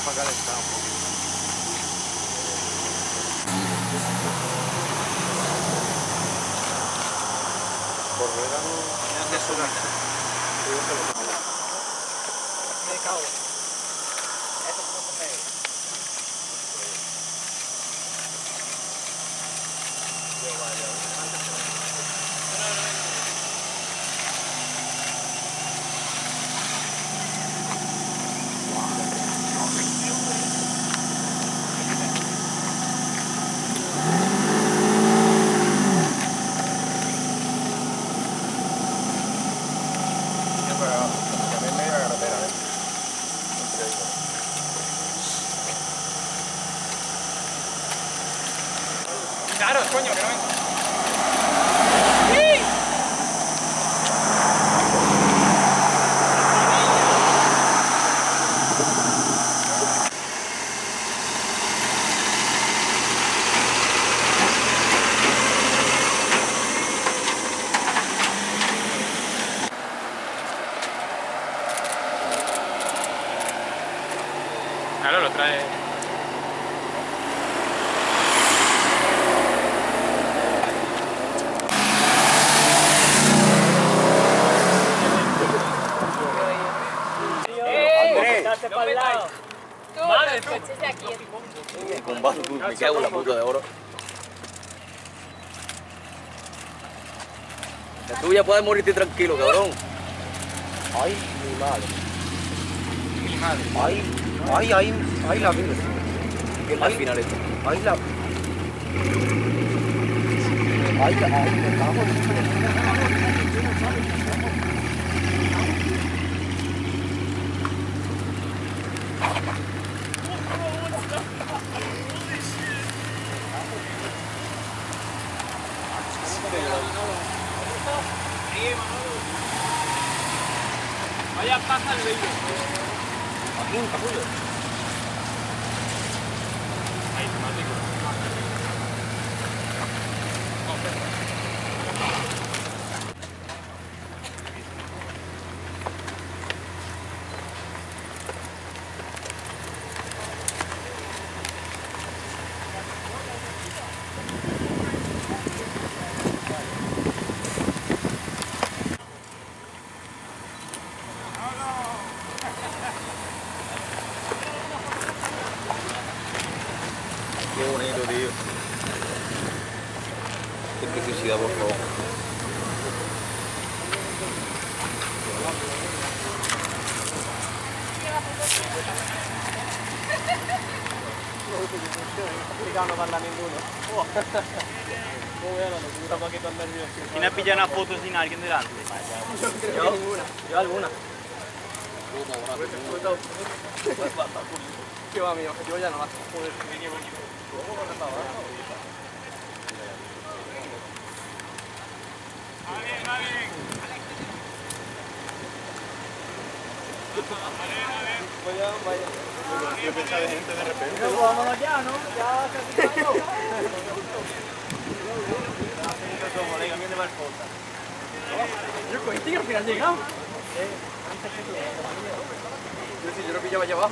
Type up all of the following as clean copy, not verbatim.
Para calentar un poquito. Por verano, me hace sonar. Me cago. Esto es como medio. Yo vaya. Claro, coño, que no vengo. Claro, lo trae. Para el lado. Vale, coches de aquí. Con barro, me cago en la puta de oro. La tuya puedes morirte tranquilo, cabrón. Ay, mi madre. Mi madre. Ay, la vida. ¿Qué es la final esto? Ay, la. Ay, la. Vaya pasa el bello. Aquí un capullo. Ahí, mático. Qué bonito, tío. Qué preciosidad, por favor. ¿Quién ha pillado una foto sin alguien delante? Yo alguna. Que va, mi objetivo ya no va a ser joder. ¿Cómo corre para abajo? Vale. Yo pensaba de gente de repente. Pero vámonos ya, ¿no? Ya casi pasó. Yo con este que al final llegamos. Yo lo pillaba allá abajo.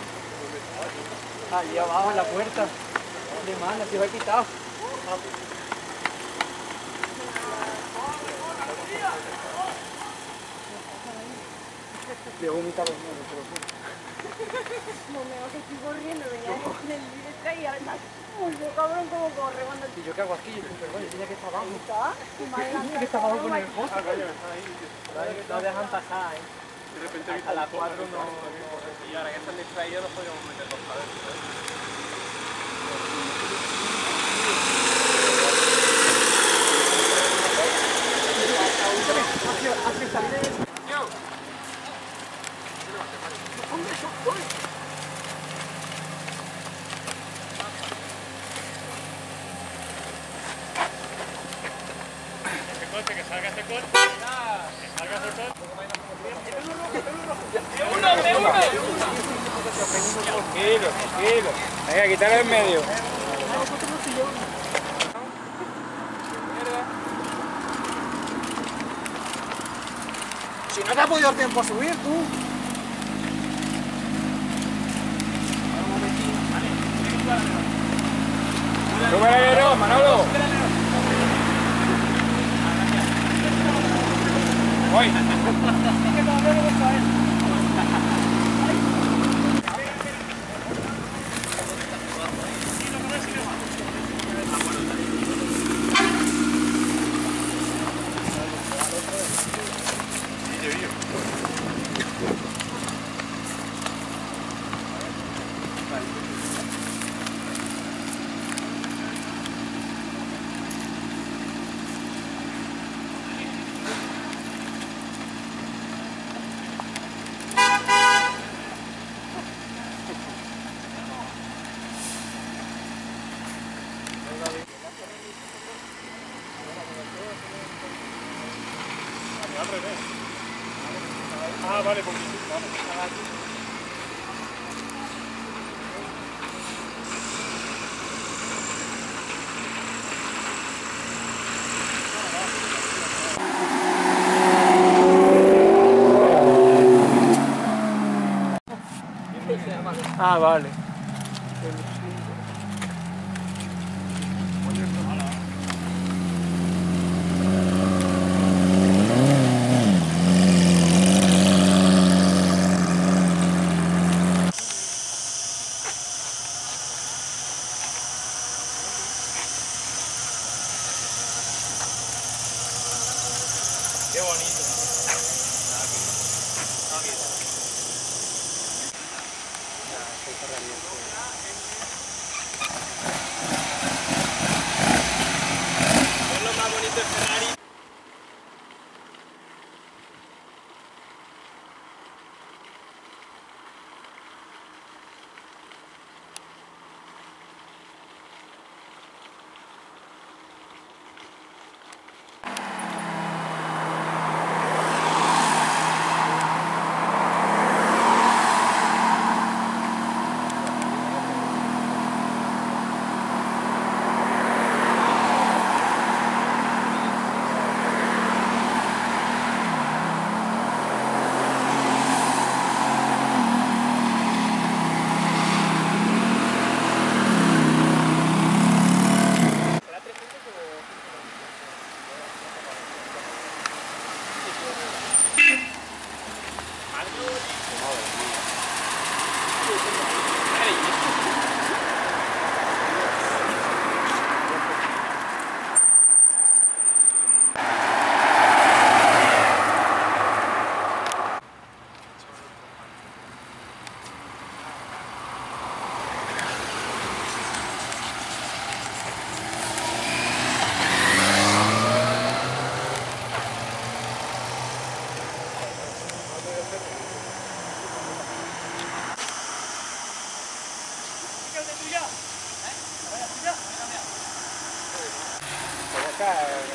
Allí abajo en la puerta. De mala, se va a quitar. Le vomita los niños, te lo juro. No me vas a estar corriendo, venía del directo y además, muy cabrón como corre cuando... ¿Y yo qué hago aquí? Pero yo tenía que estar abajo. ¿Está? Que está abajo con el coche. No dejan pasar, ¿eh? De repente a las 4 no... Y ahora que están distraídos no podíamos meter los padres. Que salga este corte, que salga este corte. ¡De uno! Tranquilo, tranquilo. Venga, quítalo en medio. Si no te ha podido el tiempo a subir, tú. Súbele el aero, Manolo. Voy. Ah, vale, porque vale. Ah, vale. Qué bonito. Es lo más bonito de Ferrari.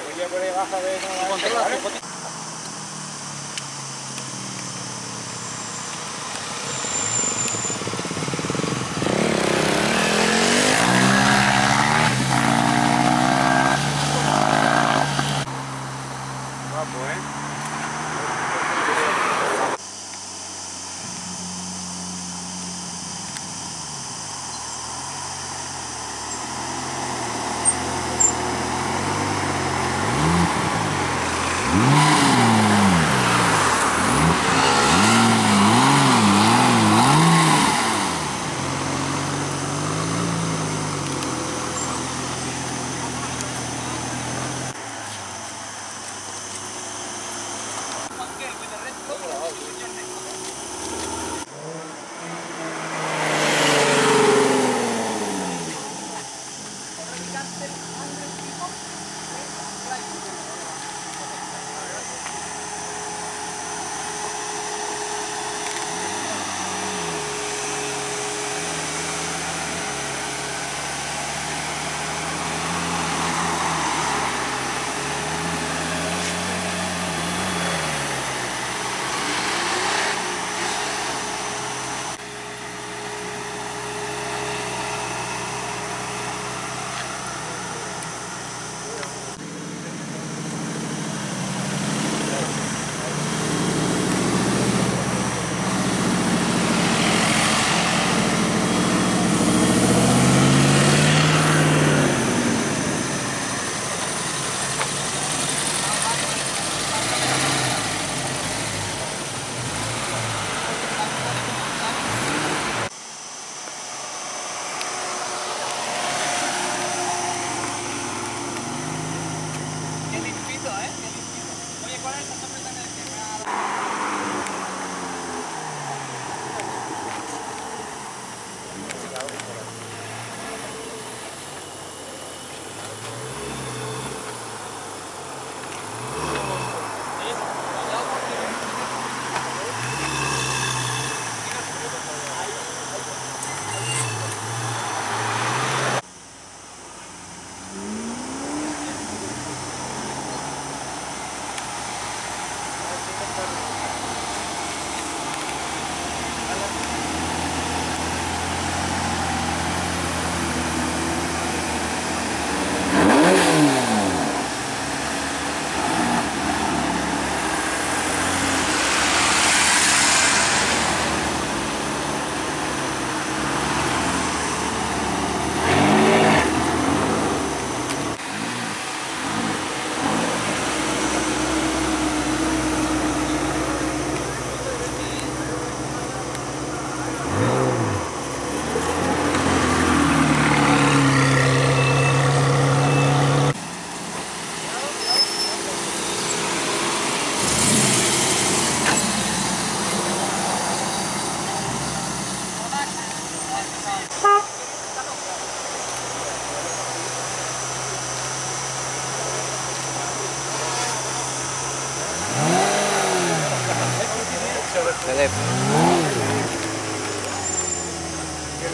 Voy a por ahí baja de no.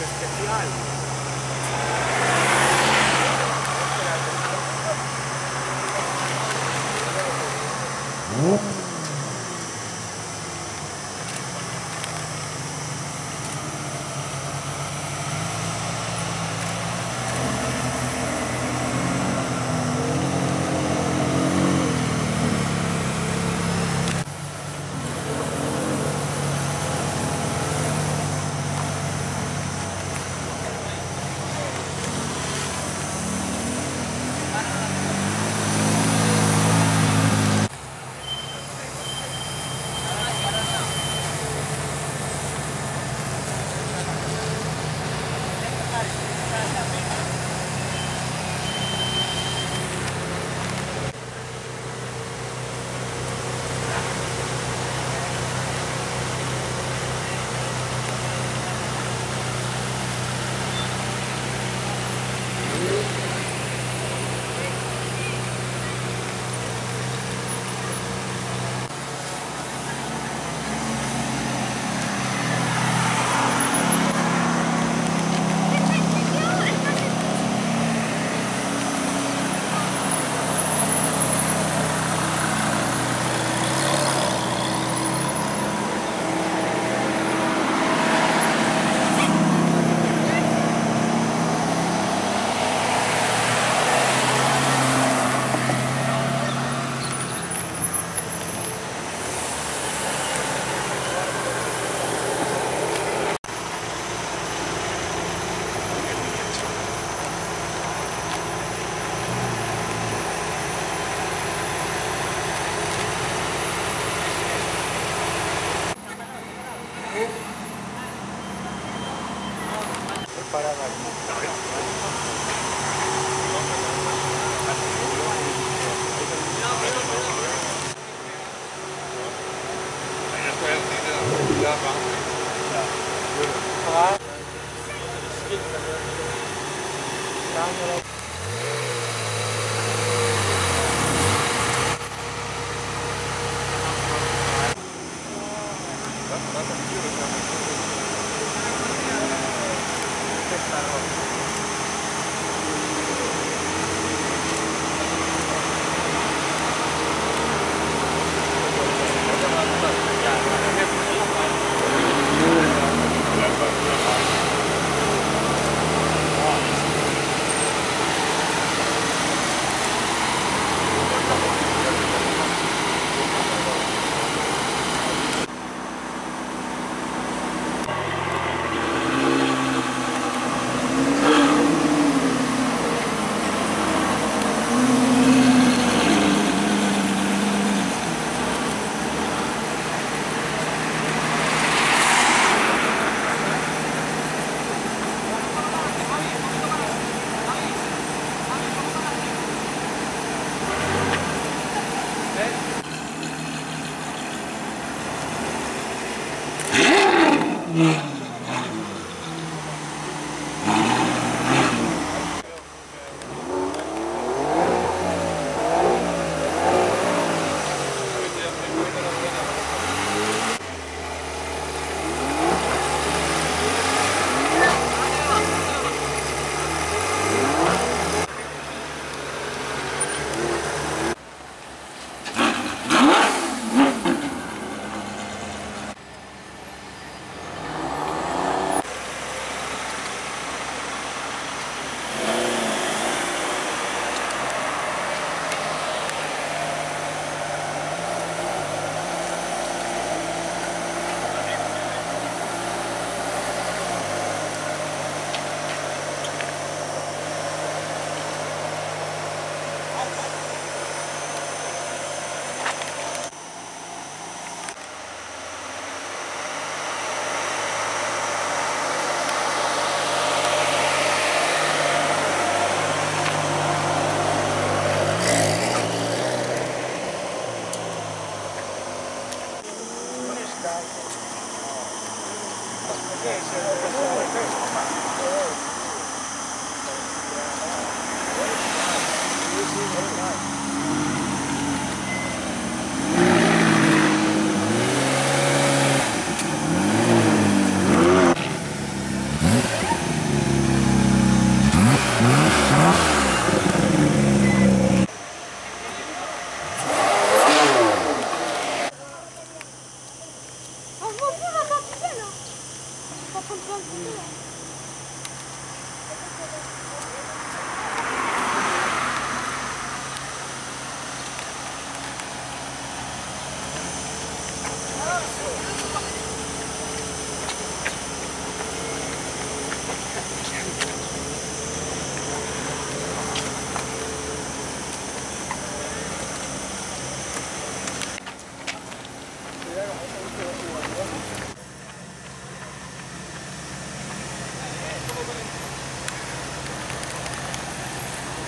el especial.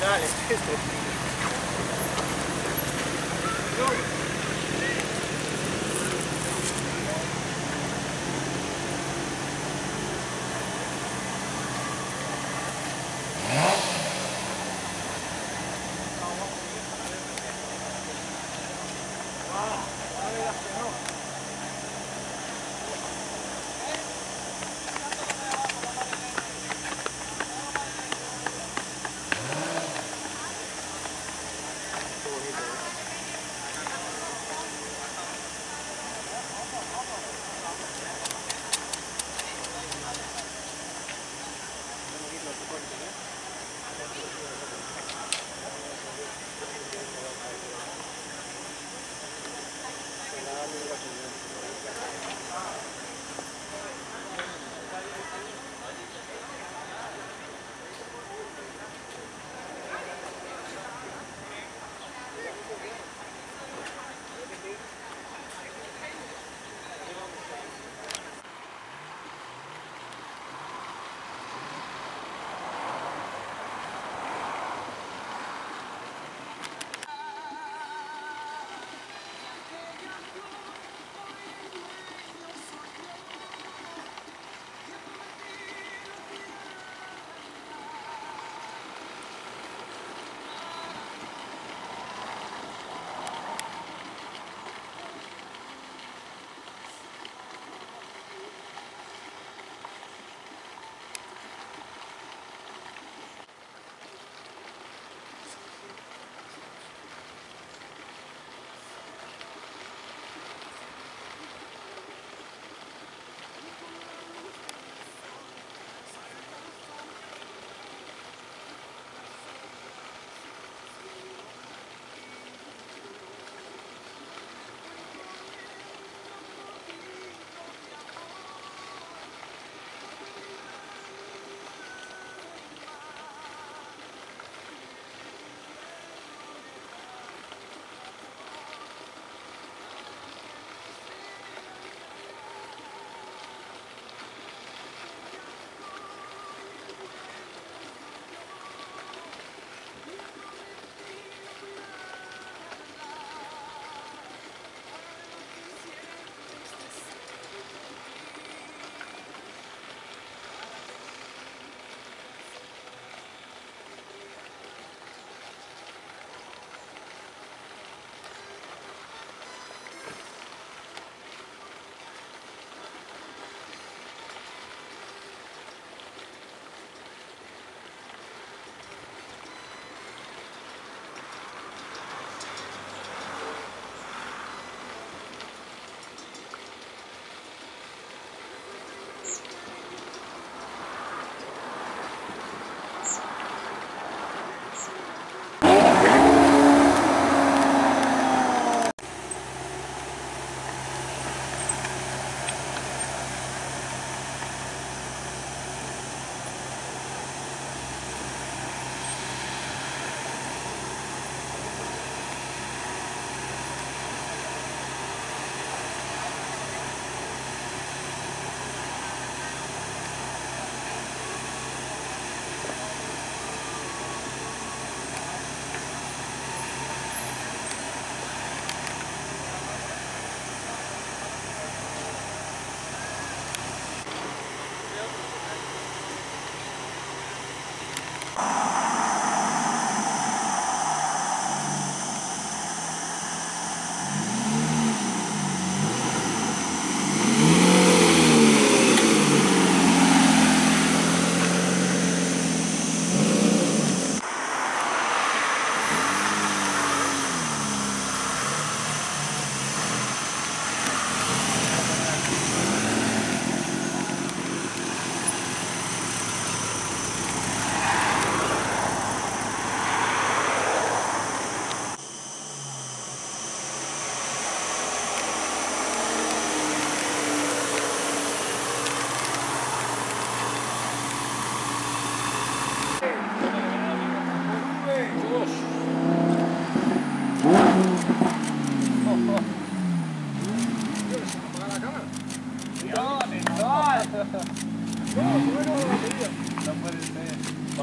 Dale, no puede ser.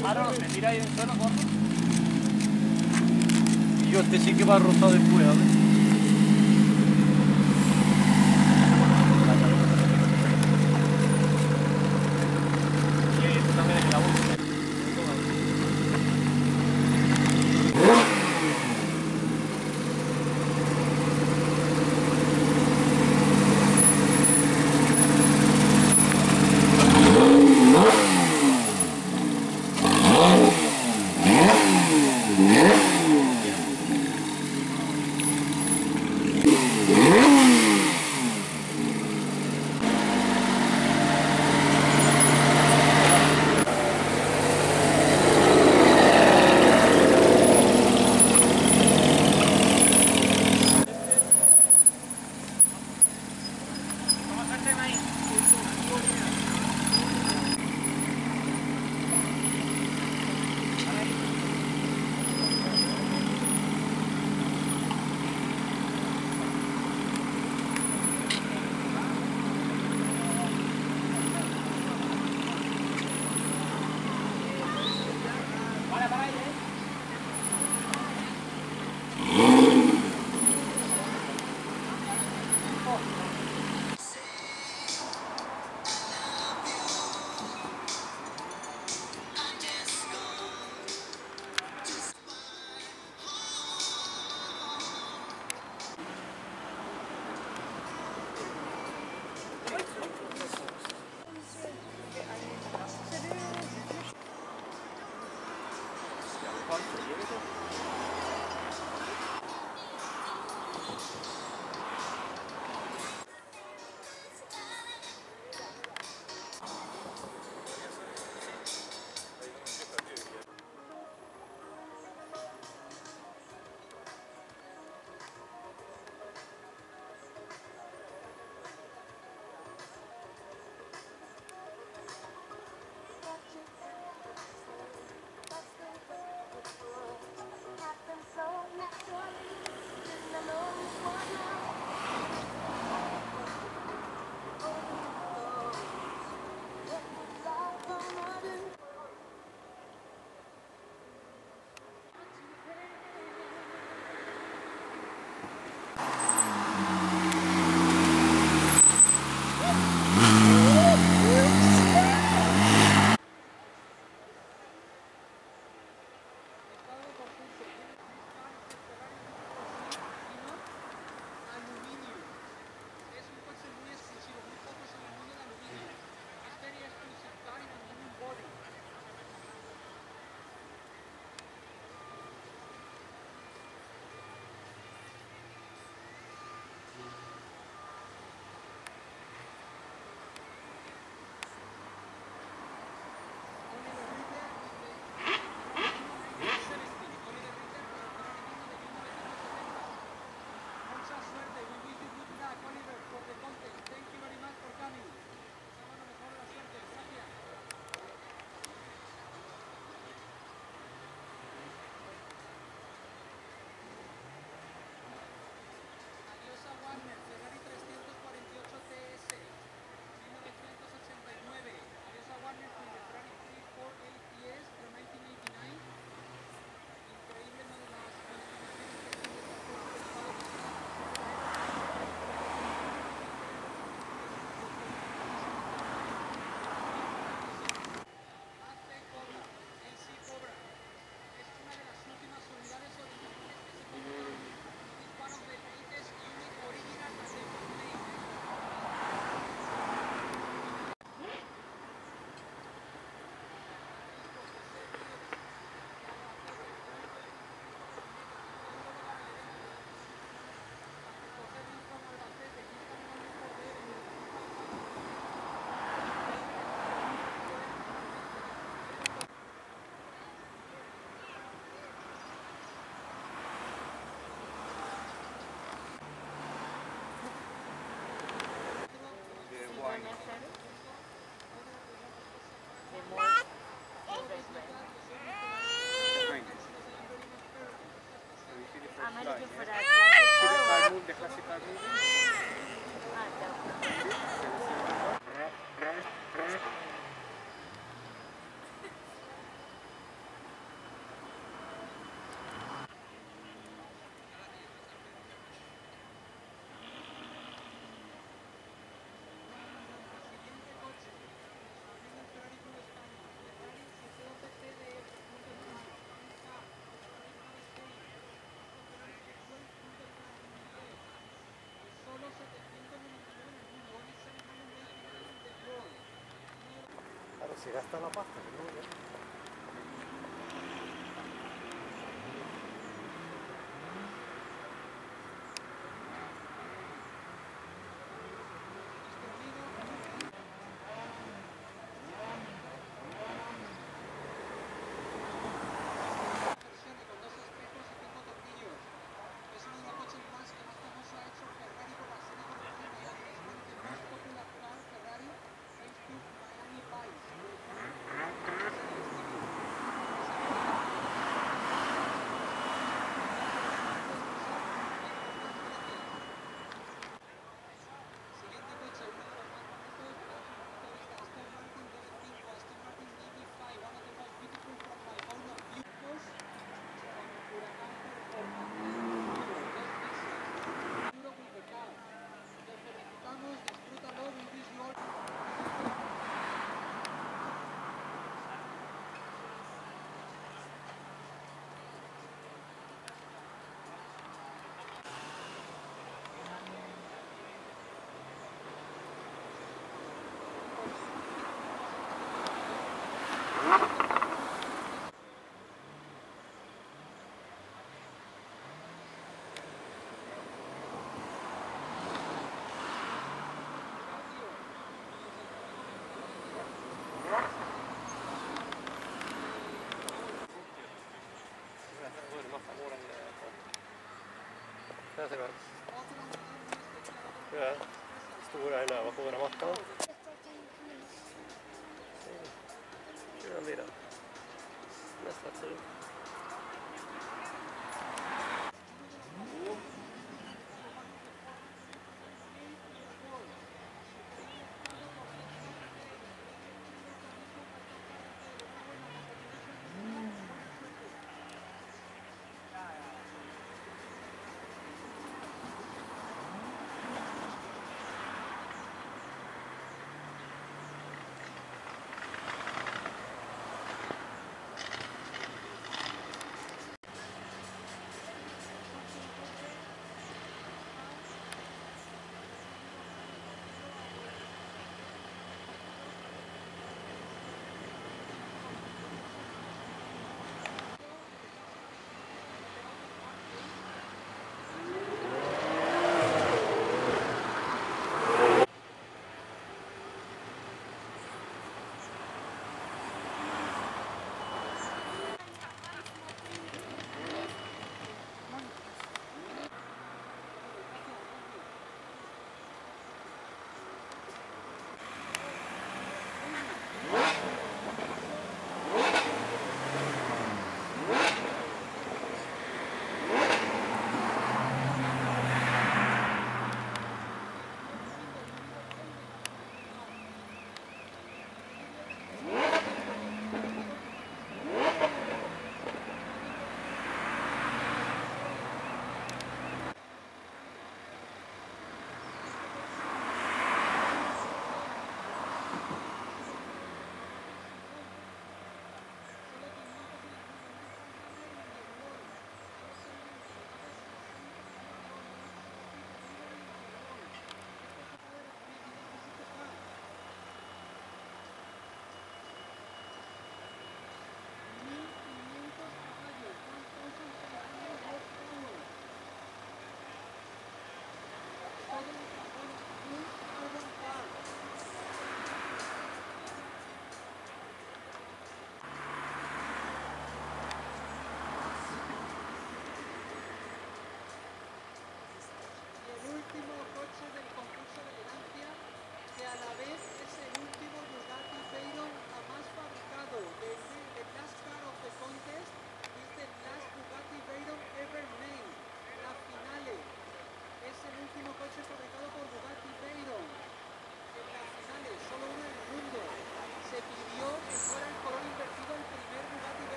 Claro, me tira ahí en suelo, corto. Dios, este sí que va rozado después, a ver. se gasta la pasta, ¿no? Ja, stora här över på våra mattan. Kör den vidare. Nästa tur.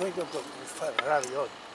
sueño con mi Ferrari hoy.